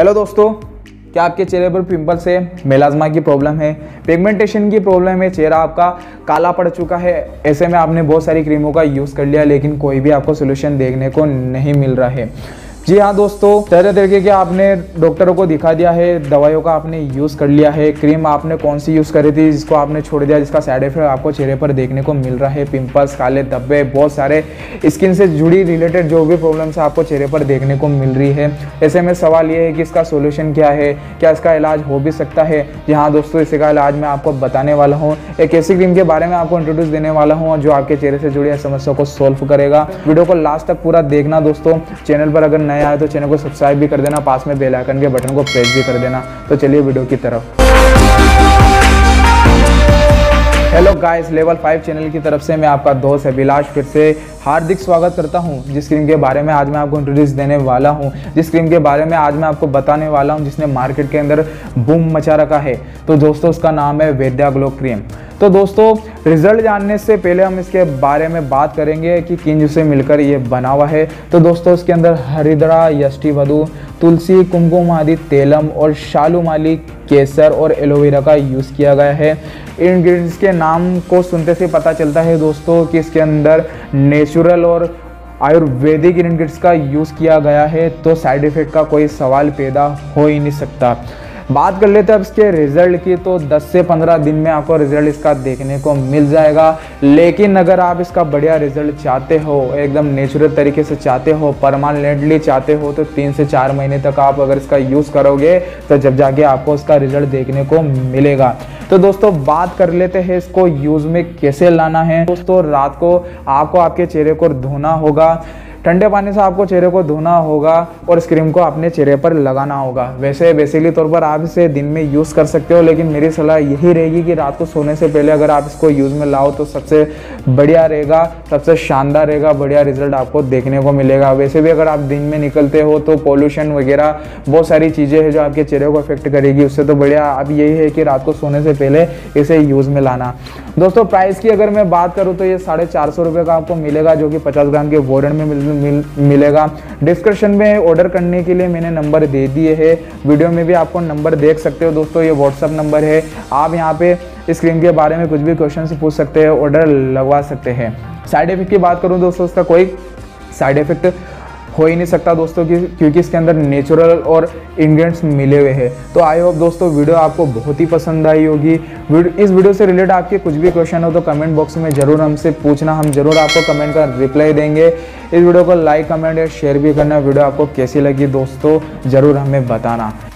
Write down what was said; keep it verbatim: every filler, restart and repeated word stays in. Hello दोस्तों, क्या आपके चेहरे पर पिंपल्स है, मेलाज्मा की प्रॉब्लम है, पिगमेंटेशन की प्रॉब्लम है, चेहरा आपका काला पड़ चुका है। ऐसे में आपने बहुत सारी क्रीमों का यूज़ कर लिया लेकिन कोई भी आपको सोल्यूशन देखने को नहीं मिल रहा है। जी हाँ दोस्तों, तरह तरीके के आपने डॉक्टरों को दिखा दिया है, दवाइयों का आपने यूज़ कर लिया है, क्रीम आपने कौन सी यूज़ करी थी जिसको आपने छोड़ दिया, जिसका साइड इफेक्ट आपको चेहरे पर देखने को मिल रहा है। पिंपल्स, काले धब्बे, बहुत सारे स्किन से जुड़ी रिलेटेड जो भी प्रॉब्लम्स आपको चेहरे पर देखने को मिल रही है। ऐसे में सवाल ये है कि इसका सोल्यूशन क्या है, क्या इसका इलाज हो भी सकता है। जी हाँ दोस्तों, इसका इलाज मैं आपको बताने वाला हूँ। एक ऐसी क्रीम के बारे में आपको इंट्रोड्यूस देने वाला हूँ जो आपके चेहरे से जुड़ी समस्या को सोल्व करेगा। वीडियो को लास्ट तक पूरा देखना दोस्तों। चैनल पर अगर आया तो चैनल को सब्सक्राइब भी कर देना, पास में बेल आइकन के बटन को प्रेस भी कर देना। तो चलिए वीडियो की तरफ। Hello guys, level five channel की तरफ से मैं आपका दोस्त अभिलाष फिर से हार्दिक स्वागत करता हूं। जिस क्रीम के बारे में आज मैं आपको इंट्रोड्यूस देने वाला हूं, जिस क्रीम के बारे में आज मैं आपको बताने वाला हूं, जिसने मार्केट के अंदर बूम मचा रखा है, तो दोस्तों उसका नाम है वैद्या ग्लो क्रीम। तो दोस्तों रिजल्ट जानने से पहले हम इसके बारे में बात करेंगे कि किन से मिलकर ये बना हुआ है। तो दोस्तों इसके अंदर हरिद्रा, यष्टिवधु, तुलसी, कुमकुम आदि तेलम और शालूमाली, केसर और एलोवेरा का यूज़ किया गया है। इंग्रेडिएंट्स के नाम को सुनते से पता चलता है दोस्तों कि इसके अंदर नेचुरल और आयुर्वेदिक इंग्रेडिएंट्स का यूज़ किया गया है, तो साइड इफ़ेक्ट का कोई सवाल पैदा हो ही नहीं सकता। बात कर लेते हैं अब इसके रिज़ल्ट की, तो दस से पंद्रह दिन में आपको रिज़ल्ट इसका देखने को मिल जाएगा। लेकिन अगर आप इसका बढ़िया रिज़ल्ट चाहते हो, एकदम नेचुरल तरीके से चाहते हो, परमानेंटली चाहते हो, तो तीन से चार महीने तक आप अगर इसका यूज़ करोगे तो जब जाके आपको इसका रिज़ल्ट देखने को मिलेगा। तो दोस्तों बात कर लेते हैं इसको यूज़ में कैसे लाना है। दोस्तों रात को आपको आपके चेहरे को धोना होगा, ठंडे पानी से आपको चेहरे को धोना होगा और इस क्रीम को अपने चेहरे पर लगाना होगा। वैसे बेसिकली तौर पर आप इसे दिन में यूज़ कर सकते हो, लेकिन मेरी सलाह यही रहेगी कि रात को सोने से पहले अगर आप इसको यूज़ में लाओ तो सबसे बढ़िया रहेगा, सबसे शानदार रहेगा, बढ़िया रिजल्ट आपको देखने को मिलेगा। वैसे भी अगर आप दिन में निकलते हो तो पॉल्यूशन वगैरह बहुत सारी चीज़ें हैं जो आपके चेहरे को अफेक्ट करेगी, उससे तो बढ़िया आप यही है कि रात को सोने से पहले इसे यूज़ में लाना। दोस्तों प्राइस की अगर मैं बात करूँ तो ये साढ़े चार सौ रुपये का आपको मिलेगा, जो कि पचास ग्राम के बोरन में मिल मिलेगा। डिस्क्रिप्शन में ऑर्डर करने के लिए मैंने नंबर दे दिए हैं, वीडियो में भी आपको नंबर देख सकते हो दोस्तों। ये व्हाट्सअप नंबर है, आप यहाँ पे इस क्रीम के बारे में कुछ भी क्वेश्चन पूछ सकते हैं, ऑर्डर लगवा सकते हैं। साइड इफेक्ट की बात करूँ दोस्तों, इसका कोई साइड इफेक्ट हो ही नहीं सकता दोस्तों, क्योंकि इसके अंदर नेचुरल और इंग्रेडिएंट्स मिले हुए हैं। तो आई होप दोस्तों वीडियो आपको बहुत ही पसंद आई होगी। इस वीडियो से रिलेटेड आपके कुछ भी क्वेश्चन हो तो कमेंट बॉक्स में ज़रूर हमसे पूछना, हम ज़रूर आपको कमेंट का रिप्लाई देंगे। इस वीडियो को लाइक, कमेंट और शेयर भी करना। वीडियो आपको कैसी लगी दोस्तों ज़रूर हमें बताना।